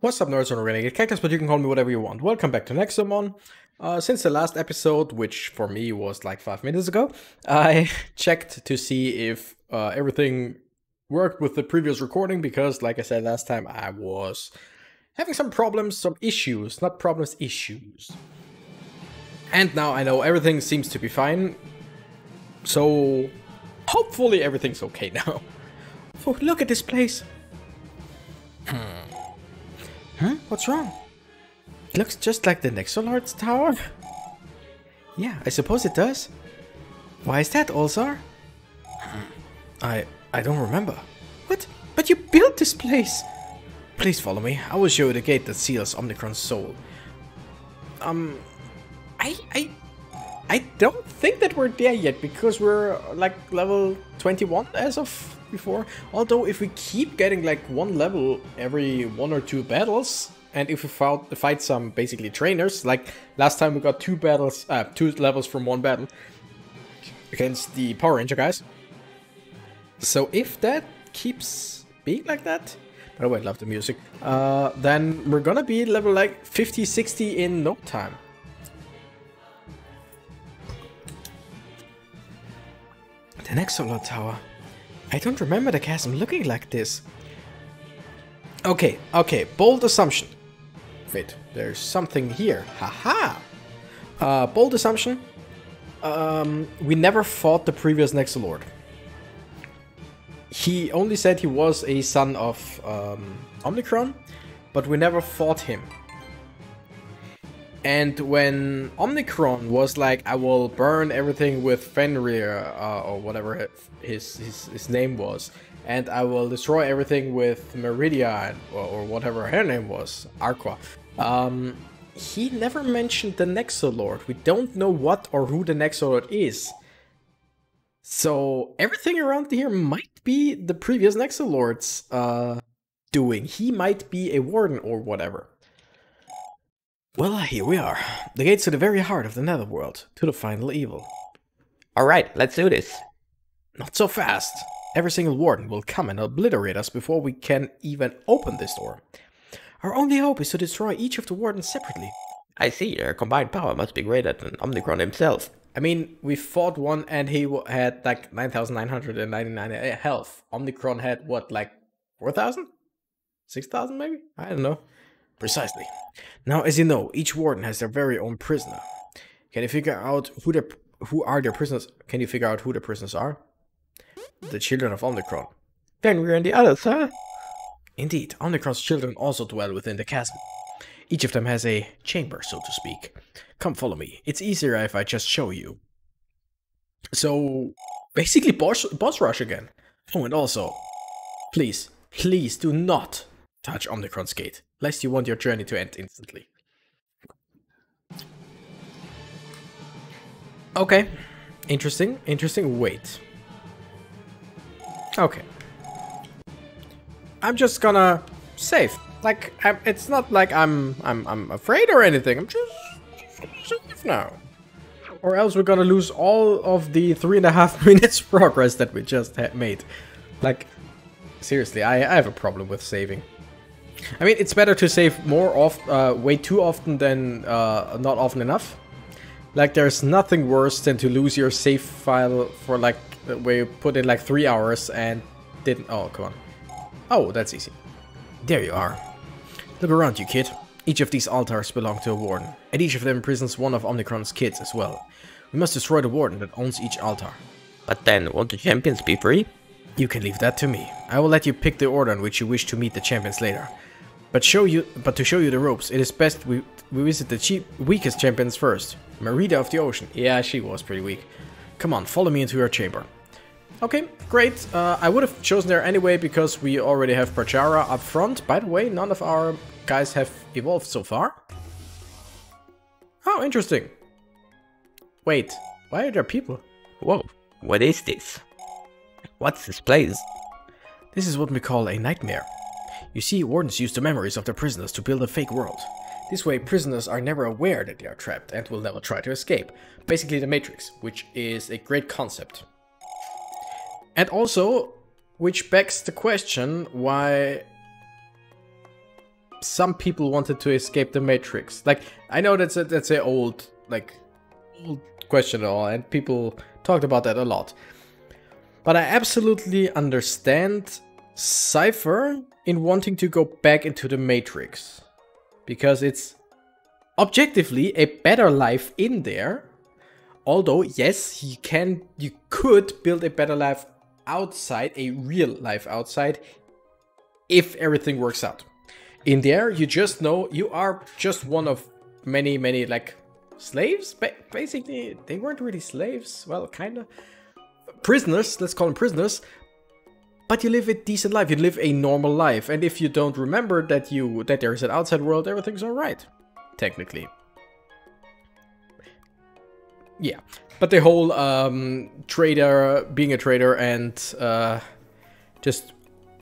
What's up, nerds? I'm Renegade Cactus, but you can call me whatever you want. Welcome back to Nexomon. Since the last episode, which for me was like 5 minutes ago, I checked to see if everything worked with the previous recording, because like I said last time, I was having some problems, some issues, not problems, issues. And now I know everything seems to be fine, so hopefully everything's okay now. Oh, look at this place. Huh? What's wrong? It looks just like the Nexolords Tower. Yeah, I suppose it does. Why is that, Olzar? I don't remember. What? But you built this place! Please follow me. I will show you the gate that seals Omnicron's soul. I don't think that we're there yet, because we're like level 21 as of before. Although if we keep getting like one level every one or two battles, and if we fight some basically trainers, like last time we got two levels from one battle against the Power Ranger guys. So if that keeps being like that, by the way, I love the music, then we're gonna be level like 50, 60 in no time. The Nexolord Tower. I don't remember the chasm looking like this. Okay, okay, bold assumption. Wait, there's something here. Haha! Bold assumption. We never fought the previous Nexolord. He only said he was a son of Omnicron, but we never fought him. And when Omnicron was like, I will burn everything with Fenrir, or whatever his name was, and I will destroy everything with Merida, or whatever her name was, Arqua. He never mentioned the Nexolord. We don't know what or who the Nexolord is. So everything around here might be the previous Nexolord's doing. He might be a warden or whatever. Well, here we are. The gates to the very heart of the Netherworld, to the final evil. Alright, let's do this. Not so fast. Every single warden will come and obliterate us before we can even open this door. Our only hope is to destroy each of the wardens separately. I see, their combined power must be greater than Omnicron himself. I mean, we fought one and he had like 9,999 health. Omnicron had what, like 4,000? 6,000 maybe? I don't know. Precisely. Now, as you know, each warden has their very own prisoner. Can you figure out who the prisoners are? The children of Omnicron. Then we're in the others, huh? Indeed, Omnicron's children also dwell within the chasm. Each of them has a chamber, so to speak. Come follow me. It's easier if I just show you. So, basically boss rush again. Oh, and also, please do not touch Omnicron's gate, lest you want your journey to end instantly. Okay. Interesting. Wait. Okay. I'm just gonna save. Like, it's not like I'm afraid or anything. I'm just gonna save now. Or else we're gonna lose all of the 3.5 minutes progress that we just had made. Like, seriously, I have a problem with saving. I mean, it's better to save way too often than not often enough. Like, there's nothing worse than to lose your save file for like, where you put in like 3 hours and didn't. Oh, come on. Oh, that's easy. There you are. Look around you, kid. Each of these altars belong to a warden, and each of them imprisons one of Omnicron's kids as well. We must destroy the warden that owns each altar. But then, won't the champions be free? You can leave that to me. I will let you pick the order in which you wish to meet the champions later. But to show you the ropes, it is best we visit the weakest champions first. Merida of the Ocean. Yeah, she was pretty weak. Come on, follow me into her chamber. Okay, great. I would have chosen her anyway, because we already have Prachara up front. By the way, none of our guys have evolved so far. Oh, interesting. Wait, why are there people? Whoa, what is this? What's this place? This is what we call a nightmare. You see, wardens use the memories of their prisoners to build a fake world. This way, prisoners are never aware that they are trapped and will never try to escape. Basically the Matrix, which is a great concept. And also, which begs the question, why some people wanted to escape the Matrix. Like, I know that's a old, like, old question, and people talked about that a lot. But I absolutely understand Cypher in wanting to go back into the Matrix, because it's objectively a better life in there. Although, yes, you could build a better life outside, a real life outside, if everything works out. In there, you just know you are just one of many, many, like, slaves. Basically, they weren't really slaves. Well, kind of. Prisoners, let's call them prisoners. But you live a decent life, you live a normal life. And if you don't remember that there is an outside world, everything's alright. Technically. Yeah. But the whole being a traitor and just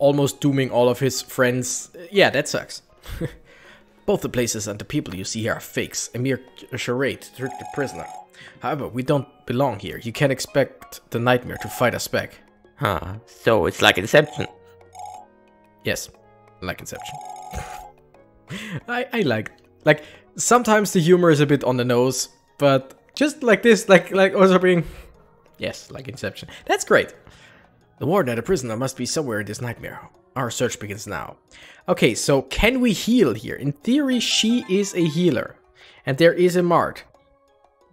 almost dooming all of his friends, yeah, that sucks. Both the places and the people you see here are fakes, a mere charade to trick the prisoner. However, we don't belong here. You can't expect the nightmare to fight us back. Huh, so it's like Inception. Yes, like Inception. I like, sometimes the humor is a bit on the nose, but just like this, like also being, yes, like Inception. That's great. The warden and the prisoner must be somewhere in this nightmare. Our search begins now. Okay, so can we heal here? In theory, she is a healer, and there is a mark.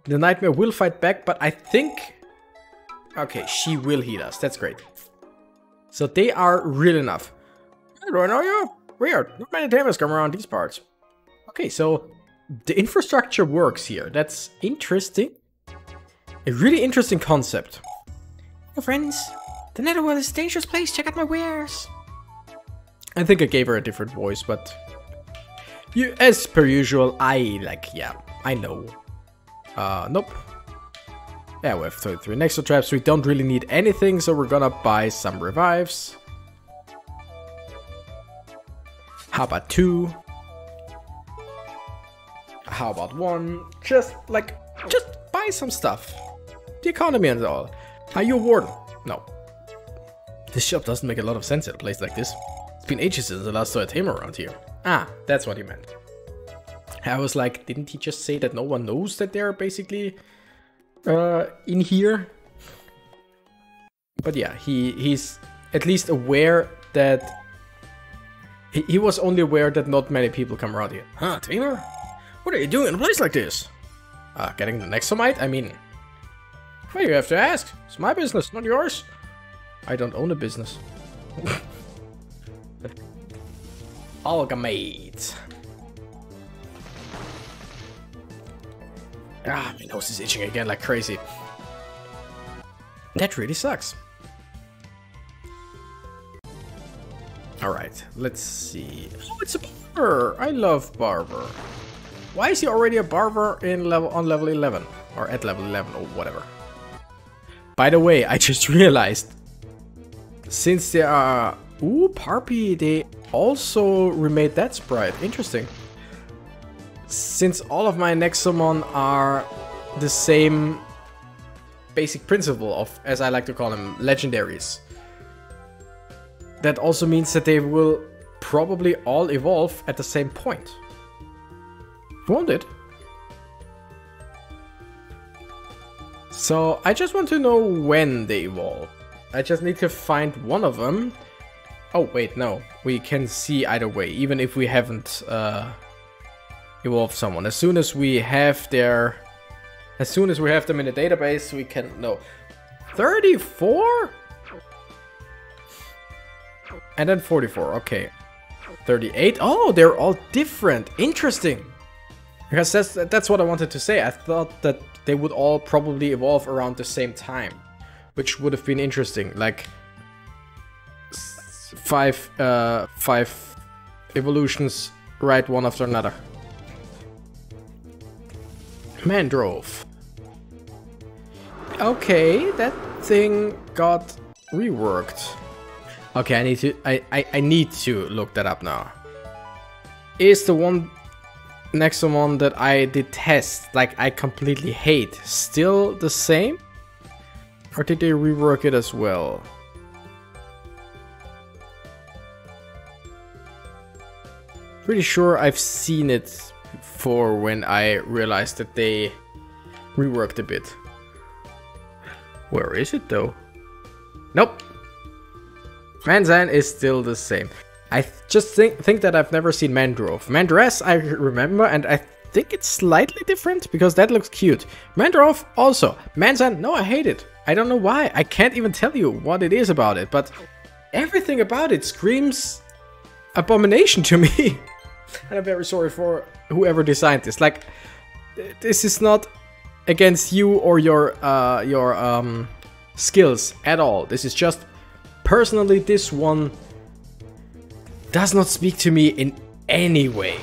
The nightmare will fight back, but I think... okay, she will heal us. That's great. So they are real enough. I don't know you. Weird. Not many damage come around these parts. Okay, so the infrastructure works here. That's interesting. A really interesting concept. Hey friends, the Netherworld is a dangerous place. Check out my wares. I think I gave her a different voice, but... you, as per usual, I know. Nope. Yeah, we have 33 Nexo Traps. We don't really need anything, so we're gonna buy some revives. How about 2? How about 1? Just buy some stuff. The economy and all. Are you a warden? No. This shop doesn't make a lot of sense at a place like this. It's been ages since I last saw a tamer around here. Ah, that's what he meant. I was like, didn't he just say that no one knows that they're basically in here? But yeah, he's at least aware that... He was only aware that not many people come around here. Huh, Tamer? What are you doing in a place like this? Getting the Nexomite? I mean... why do you have to ask? It's my business, not yours. I don't own a business. Algamate. Ah, my nose is itching again like crazy. That really sucks. Alright, let's see. Oh, it's a barber! I love barber. Why is he already a barber on level 11? Or at level 11 or whatever. By the way, I just realized, since there are... ooh, Parpy, they also remade that sprite. Interesting. Since all of my Nexomon are the same basic principle of, as I like to call them, legendaries. That also means that they will probably all evolve at the same point. Won't it? So I just want to know when they evolve. I just need to find one of them. Oh wait, no. We can see either way, even if we haven't... evolve someone. As soon as we have their... as soon as we have them in the database, we can... no. 34? And then 44, okay. 38? Oh, they're all different. Interesting. Because that's what I wanted to say. I thought that they would all probably evolve around the same time. Which would have been interesting. Like... five evolutions right one after another. Mandrove. Okay, that thing got reworked. Okay, I need to look that up now. Is the one Nexomon that I detest, like I completely hate, still the same? Or did they rework it as well? Pretty sure I've seen it before when I realized that they reworked a bit. Where is it though? Nope. Manzan is still the same. I just think that I've never seen Mandrove. Mandress I remember, and I think it's slightly different because that looks cute. Mandrove also. Manzan, no, I hate it. I don't know why. I can't even tell you what it is about it, but everything about it screams abomination to me. And I'm very sorry for whoever designed this. Like, this is not against you or your skills at all. This is just personally, this one does not speak to me in any way,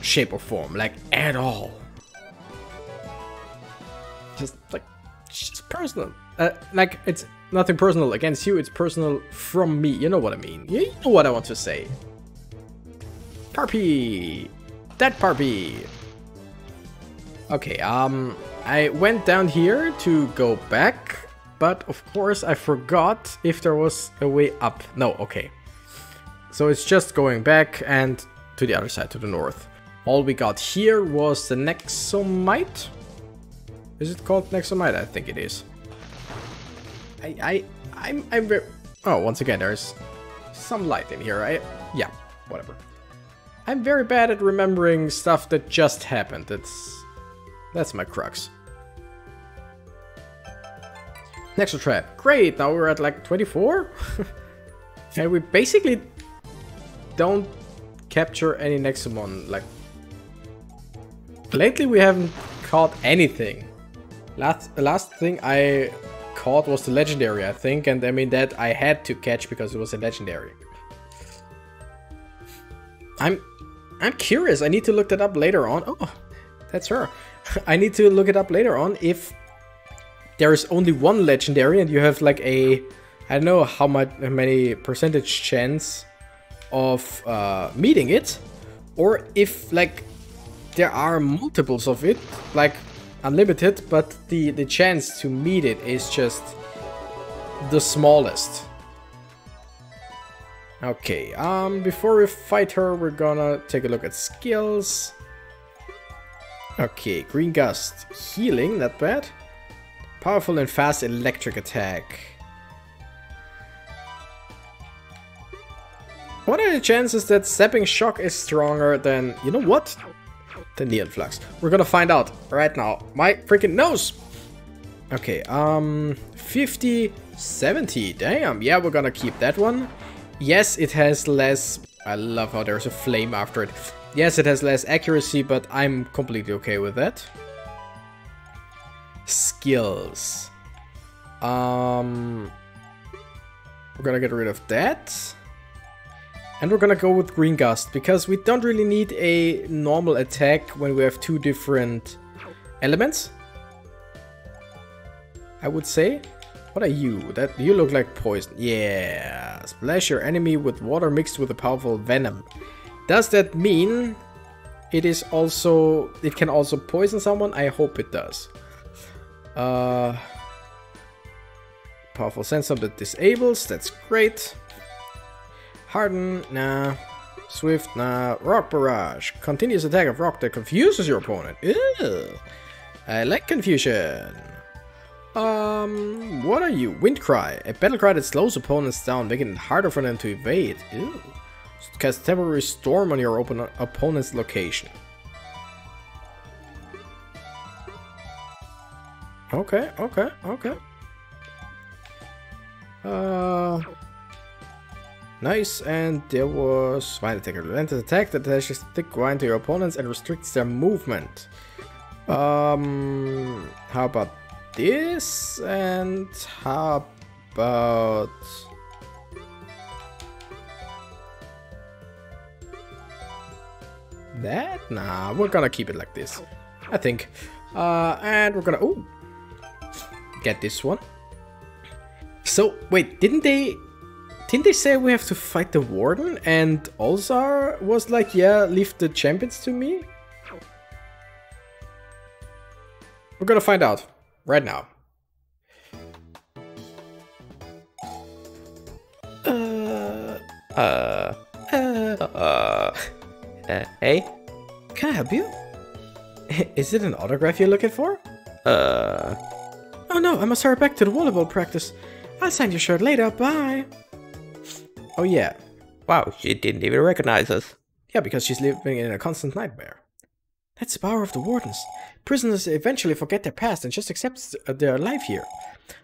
shape or form, like at all. Just like, it's just personal. Like, it's nothing personal against you, it's personal from me. You know what I mean? You know what I want to say. Parpy! That Parpy! Okay, I went down here to go back, but of course I forgot if there was a way up. No, okay. So it's just going back and to the other side, to the north. All we got here was the Nexomite. Is it called Nexomite? I think it is. I'm very... Oh, once again, there's some light in here. Yeah, whatever. I'm very bad at remembering stuff that just happened. That's my crux. Nexo Trap. Great, now we're at like 24? And we basically don't capture any Nexomon. Like, lately we haven't caught anything. The last thing I caught was the legendary, I think, and I mean that I had to catch because it was a legendary. I'm curious. I need to look that up later on. Oh, that's her. I need to look it up later on if there is only one legendary and you have like a, I don't know how much, how many percentage chance of meeting it, or if like there are multiples of it, like unlimited, but the chance to meet it is just the smallest. Okay, before we fight her, we're gonna take a look at skills. Okay, Green Gust. Healing, not bad. Powerful and fast electric attack. What are the chances that Sapping Shock is stronger than... You know what? The Neon Flux. We're gonna find out right now. My freaking nose! Okay, 50, 70. Damn, yeah, we're gonna keep that one. Yes, it has less... I love how there's a flame after it. Yes, it has less accuracy, but I'm completely okay with that. Skills. We're gonna get rid of that. And we're gonna go with Green Gust, because we don't really need a normal attack when we have two different elements, I would say. What are you? That you look like poison. Yeah. Splash your enemy with water mixed with a powerful venom. Does that mean it is also... It can also poison someone? I hope it does. Powerful sensor that disables. That's great. Harden. Nah. Swift. Nah. Rock barrage. Continuous attack of rock that confuses your opponent. Ew. I like confusion. What are you? Windcry. A battle cry that slows opponents down, making it harder for them to evade. Ew. Cast temporary storm on your opponent's location. Okay, okay, okay. Nice, and there was Vine Attacker. Relentless attack that attaches thick vine to your opponents and restricts their movement. How about this, and how about... that? Nah, we're gonna keep it like this, I think. And we're gonna... Ooh! Get this one. So, wait, didn't they say we have to fight the Warden? And Olzar was like, yeah, leave the champions to me? We're gonna find out. Right now. Hey? Can I help you? Is it an autograph you're looking for? Oh no, I must hurry back to the volleyball practice. I'll sign your shirt later, bye! Oh yeah. Wow, she didn't even recognize us. Yeah, because she's living in a constant nightmare. That's the power of the wardens. Prisoners eventually forget their past and just accept their life here.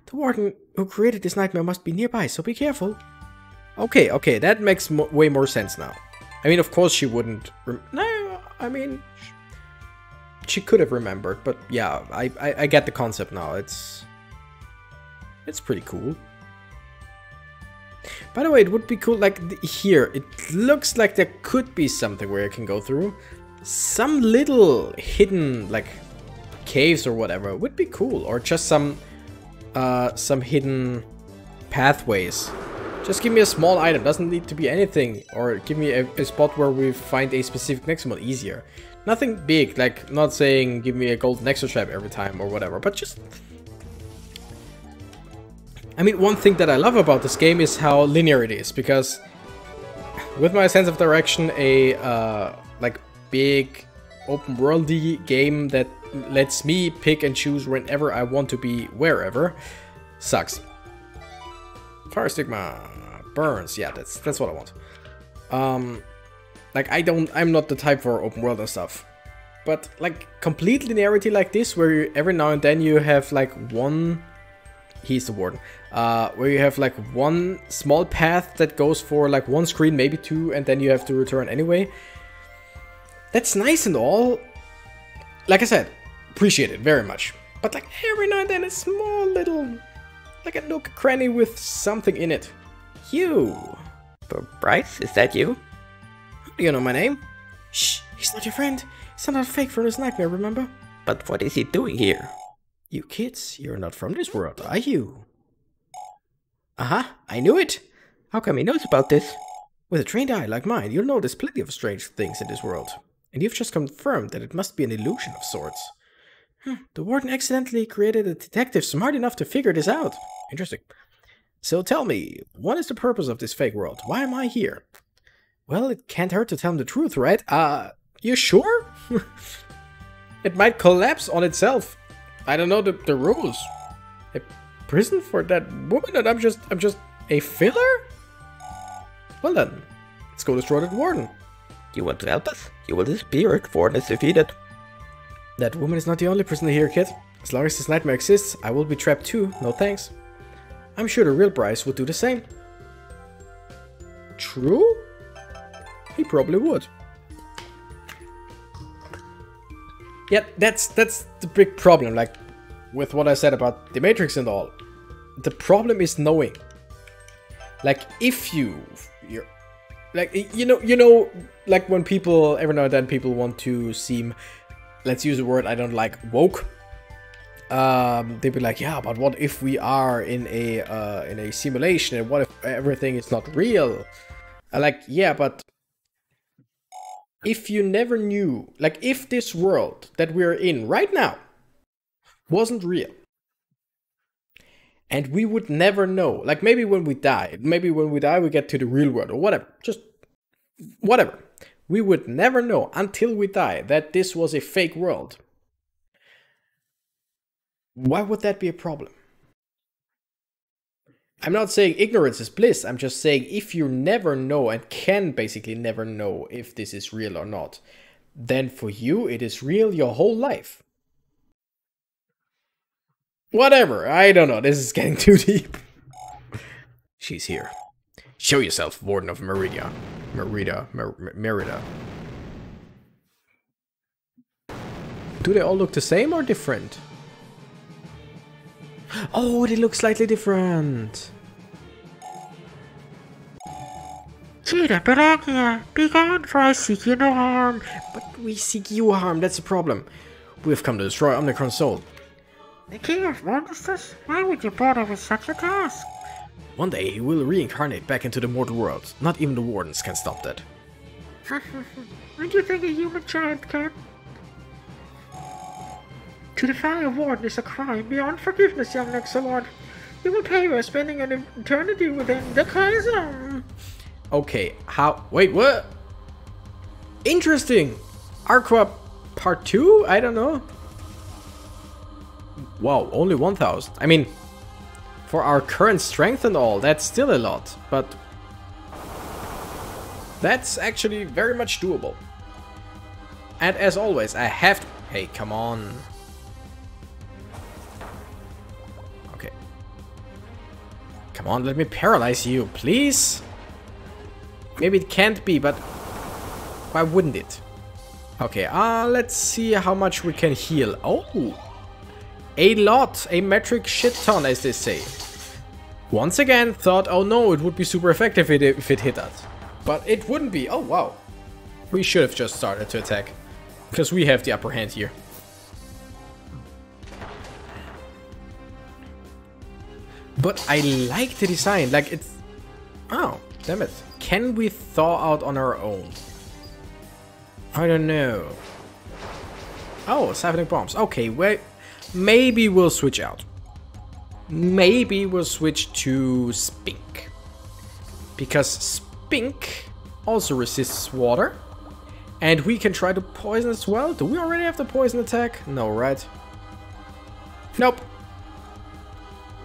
The warden who created this nightmare must be nearby, so be careful. Okay, okay, that makes way more sense now. I mean, of course she wouldn't... No, I mean... She could have remembered, but yeah, I get the concept now. It's pretty cool. By the way, it would be cool, like, here. It looks like there could be something where you can go through. Some little hidden, like, caves or whatever would be cool. Or just some hidden pathways. Just give me a small item. Doesn't need to be anything. Or give me a spot where we find a specific Nexomon easier. Nothing big. Like, not saying give me a gold Nexo Trap every time or whatever. But just... I mean, one thing that I love about this game is how linear it is. Because with my sense of direction, a, like... big open-worldy game that lets me pick and choose whenever I want to be wherever sucks. Fire Stigma burns. Yeah, that's what I want. Like I'm not the type for open world and stuff, but like complete linearity like this, where you, every now and then you have like one. He's the warden. Where you have like one small path that goes for like one screen, maybe two, and then you have to return anyway. That's nice and all, like I said, appreciate it very much. But like every now and then a small little, like a nook cranny with something in it. You. Bryce, is that you? Do you know my name? Shh, he's not your friend. He's not a fake from his nightmare, remember? But what is he doing here? You kids, you're not from this world, are you? Uh-huh, I knew it. How come he knows about this? With a trained eye like mine, you'll notice plenty of strange things in this world. And you've just confirmed that it must be an illusion of sorts. The warden accidentally created a detective smart enough to figure this out. Interesting. So tell me, what is the purpose of this fake world? Why am I here? Well, it can't hurt to tell him the truth, right? You sure? It might collapse on itself. I don't know the rules. A prison for that woman and I'm just a filler? Well then, let's go destroy that warden. You want to help us? You will disappear if Warden is defeated. That woman is not the only prisoner here, kid. As long as this nightmare exists, I will be trapped too, no thanks. I'm sure the real Bryce would do the same. True? He probably would. Yeah, that's the big problem, like, with what I said about the Matrix and all. The problem is knowing. Like, if you're... Like, you know, like when people, every now and then people want to seem, let's use a word I don't like, woke. They'd be like, yeah, but what if we are in a simulation and what if everything is not real? Like, yeah, but if you never knew, like if this world that we're in right now wasn't real, and we would never know. Like maybe when we die we get to the real world or whatever. Just whatever. We would never know until we die that this was a fake world. Why would that be a problem? I'm not saying ignorance is bliss. I'm just saying if you never know and can basically never know if this is real or not, then for you it is real your whole life. Whatever, I don't know, this is getting too deep. She's here. Show yourself, Warden of Merida. Merida. Do they all look the same or different? Oh, they look slightly different. She don't belong here. Be gone, for I seek you no harm. But we seek you harm, that's the problem. We've come to destroy Omnicron's soul. The king of monsters? Why would you bother with such a task? One day he will reincarnate back into the mortal world. Not even the wardens can stop that. What do you think a human giant can? To defy a warden is a crime beyond forgiveness, young Nexolord. You will pay by spending an eternity within the Kaiser. Okay, how? Wait, what? Interesting! Arqua part 2? I don't know. Wow, only 1000. I mean, for our current strength and all, that's still a lot, but that's actually very much doable. And as always, I have to... Hey, come on. Okay. Come on, let me paralyze you, please. Maybe it can't be, but why wouldn't it? Okay, let's see how much we can heal. Oh! A lot! A metric shit ton, as they say. Once again, thought, oh no, it would be super effective if it hit us. But it wouldn't be. Oh, wow. We should have just started to attack, because we have the upper hand here. But I like the design. Like, it's... Oh, damn it. Can we thaw out on our own? I don't know. Oh, cyclonic bombs. Okay, wait. Maybe we'll switch out. Maybe we'll switch to Spink. Because Spink also resists water. And we can try to poison as well. Do we already have the poison attack? No, right? Nope.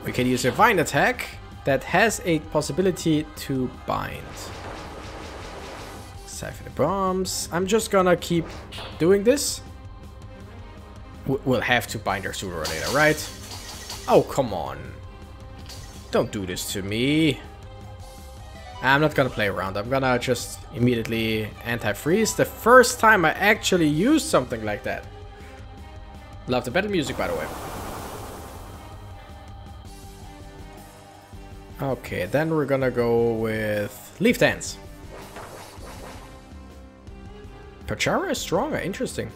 We can use a vine attack that has a possibility to bind. Cypher the bombs. I'm just gonna keep doing this. We'll have to bind her sooner or later, right? Oh, come on. Don't do this to me. I'm not gonna play around. I'm gonna just immediately anti-freeze. The first time I actually used something like that. Love the battle music, by the way. Okay, then we're gonna go with Leaf Dance. Pachara is stronger, interesting.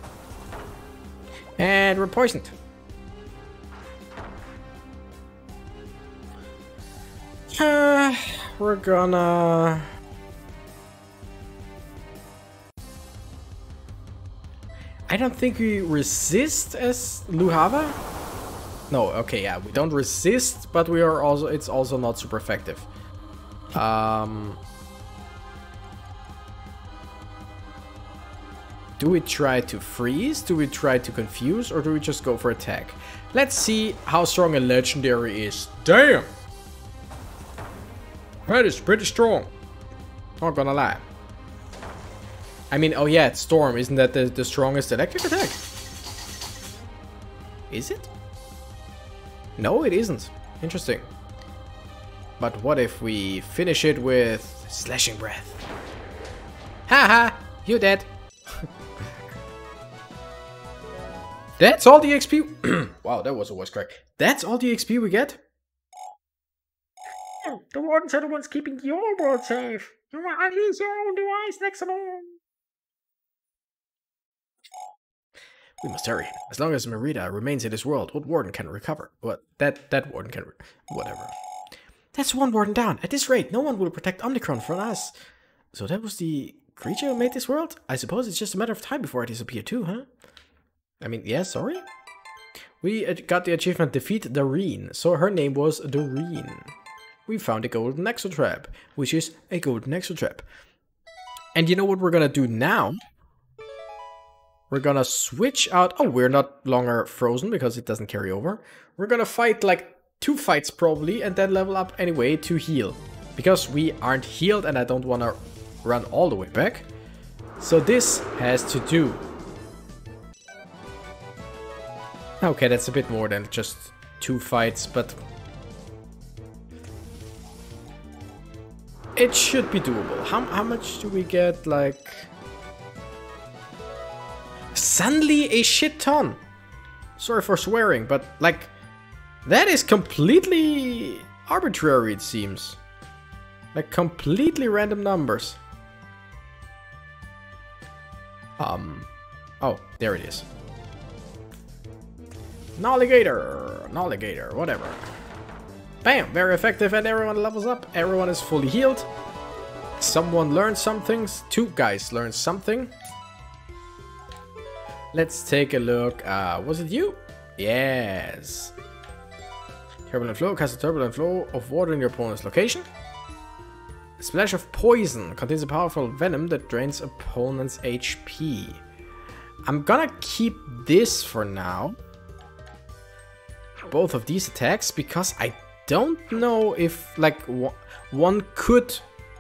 And we're poisoned. We're gonna... I don't think we resist as Luhava. No, okay, yeah, we don't resist, but we are also... It's also not super effective. Do we try to freeze? Do we try to confuse? Or do we just go for attack? Let's see how strong a legendary is. Damn! That is pretty strong. Not gonna lie. I mean, oh yeah, it's Storm. Isn't that the strongest electric attack? Is it? No, it isn't. Interesting. But what if we finish it with Slashing Breath? Haha! You dead. That's all the XP. Wow, that was a voice crack. That's all the XP we get? The wardens are the ones keeping your world safe. You are unleash your own device, Nexomon. We must hurry. As long as Merida remains in this world, what warden can recover? What? That warden can... Whatever. That's one warden down. At this rate, no one will protect Omnicron from us. So that was the creature who made this world? I suppose it's just a matter of time before I disappear too, huh? I mean, yeah, sorry. We got the achievement Defeat Doreen, so her name was Doreen. We found a golden Nexo Trap, which is a golden Nexo Trap. And you know what we're gonna do now? We're gonna switch out... Oh, we're not longer frozen because it doesn't carry over. We're gonna fight like 2 fights probably and then level up anyway to heal. Because we aren't healed and I don't wanna run all the way back. So this has to do... Okay, that's a bit more than just 2 fights, but it should be doable. How much do we get? Like suddenly a shit ton. Sorry for swearing, but like that is completely arbitrary, it seems. Like completely random numbers. Oh, there it is. Nolligator, whatever. Bam, very effective and everyone levels up. Everyone is fully healed. Someone learned some things. 2 guys learned something. Let's take a look. Was it you? Yes. Turbulent Flow. Cast a Turbulent Flow of water in your opponent's location. A splash of poison contains a powerful venom that drains opponent's HP. I'm gonna keep this for now. Both of these attacks, because I don't know if, like, one could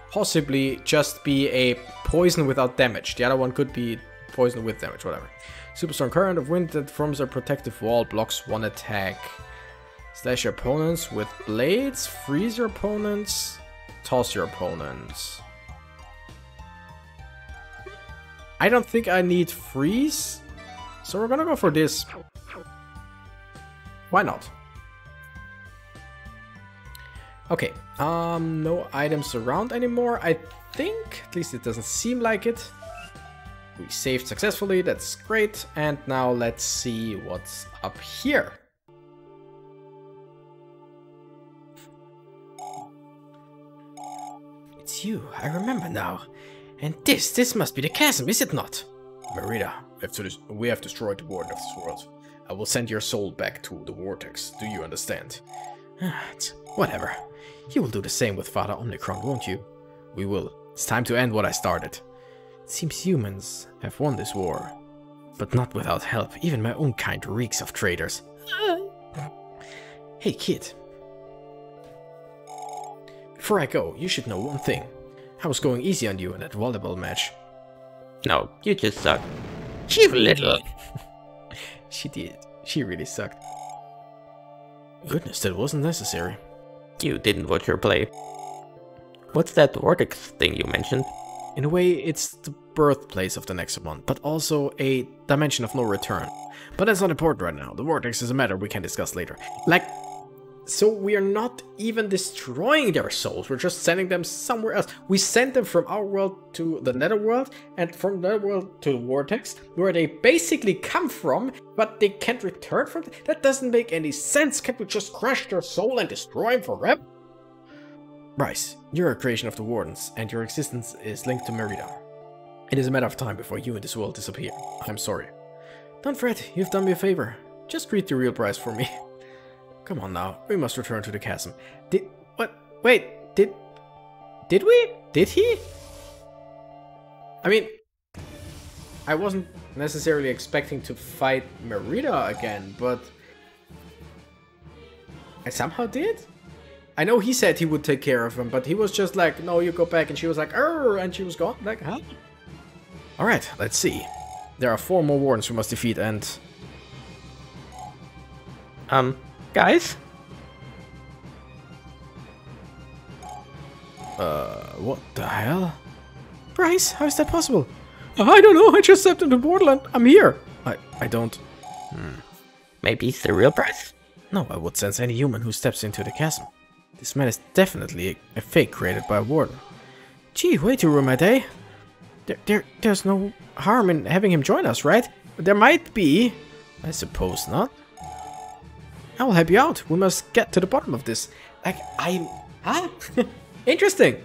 possibly just be a poison without damage. The other one could be poison with damage, whatever. Super strong current of wind that forms a protective wall, blocks one attack. Slash your opponents with blades, freeze your opponents, toss your opponents. I don't think I need freeze, so we're gonna go for this. Why not? Okay, no items around anymore, I think. At least it doesn't seem like it. We saved successfully, that's great. And now let's see what's up here. It's you, I remember now. And this must be the chasm, is it not? Merida, we have destroyed the border of this world. I will send your soul back to the Vortex, do you understand? Whatever. You will do the same with Father Omnicron, won't you? We will. It's time to end what I started. It seems humans have won this war. But not without help, even my own kind reeks of traitors. Hey kid. Before I go, you should know one thing. I was going easy on you in that volleyball match. No, you just suck. You little... She did. She really sucked. Goodness, that wasn't necessary. You didn't watch her play. What's that Vortex thing you mentioned? In a way, it's the birthplace of the Nexomon, but also a dimension of no return. But that's not important right now. The Vortex is a matter we can discuss later. Like, so we are not even destroying their souls. We're just sending them somewhere else. We sent them from our world to the Netherworld, and from the Netherworld to the Vortex, where they basically come from, but they can't return from it. That doesn't make any sense. Can't we just crush their soul and destroy them forever? Bryce, you're a creation of the Wardens, and your existence is linked to Merida. It is a matter of time before you and this world disappear. I'm sorry. Don't fret. You've done me a favor. Just greet the real Bryce for me. Come on now, we must return to the chasm. Did he? I mean, I wasn't necessarily expecting to fight Merida again, but I somehow did? I know he said he would take care of him, but he was just like, no, you go back, and she was like, "Urgh," and she was gone, like, huh? Alright, let's see. There are 4 more wardens we must defeat, and... Guys? What the hell? Bryce, how is that possible? I don't know, I just stepped into Borderland. I'm here. I don't... Maybe it's the real Bryce? No, I would sense any human who steps into the chasm. This man is definitely a fake created by a warden. Gee, way to ruin my day. There's no harm in having him join us, right? There might be... I suppose not. I will help you out. We must get to the bottom of this. Like, huh? Interesting.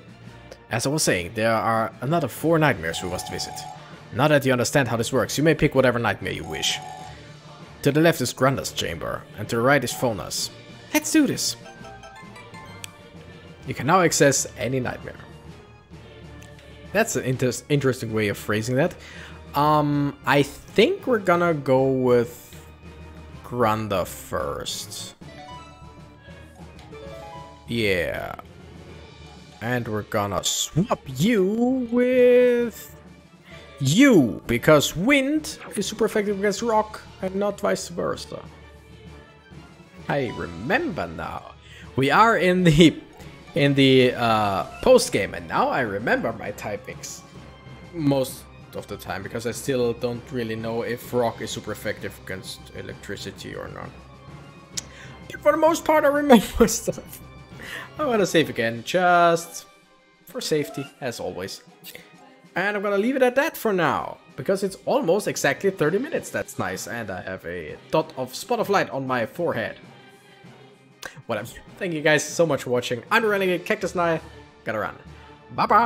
As I was saying, there are another 4 nightmares we must visit. Now that you understand how this works, you may pick whatever nightmare you wish. To the left is Grunda's chamber, and to the right is Phonus. Let's do this. You can now access any nightmare. That's an interesting way of phrasing that. I think we're gonna go with Grunda first. Yeah. And we're gonna swap you with you, because wind is super effective against rock and not vice versa. I remember now. We are in the post game, and now I remember my typings most of the time, because I still don't really know if rock is super effective against electricity or not. But for the most part, I remember stuff. I'm gonna save again, just for safety, as always. And I'm gonna leave it at that for now, because it's almost exactly 30 minutes, that's nice. And I have a spot of light on my forehead. Whatever. Thank you guys so much for watching. I'm Renegade Cactus and I gotta run. Bye-bye!